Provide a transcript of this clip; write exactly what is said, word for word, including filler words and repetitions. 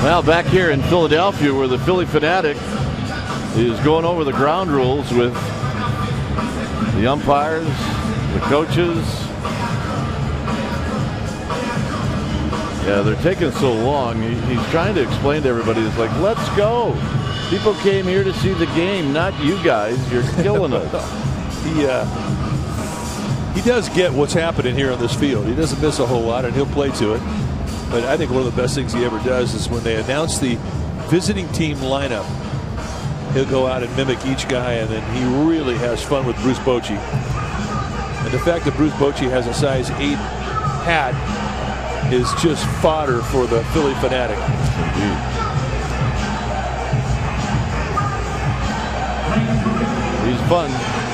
Well, back here in Philadelphia, where the Philly Fanatic is going over the ground rules with the umpires, the coaches. Yeah, they're taking so long. He, he's trying to explain to everybody. It's like, let's go. People came here to see the game, not you guys. You're killing us. he, uh, he does get what's happening here on this field. He doesn't miss a whole lot, and he'll play to it. But I think one of the best things he ever does is when they announce the visiting team lineup, he'll go out and mimic each guy, and then he really has fun with Bruce Bochy. And the fact that Bruce Bochy has a size eight hat is just fodder for the Philly Fanatic. Indeed. He's fun.